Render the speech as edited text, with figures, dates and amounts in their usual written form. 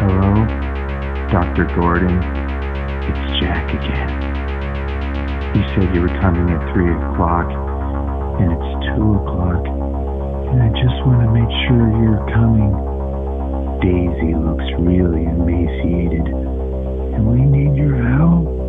Hello, Dr. Gordon. It's Jack again. You said you were coming at 3 o'clock, and it's 2 o'clock, and I just want to make sure you're coming. Daisy looks really emaciated, and we need your help.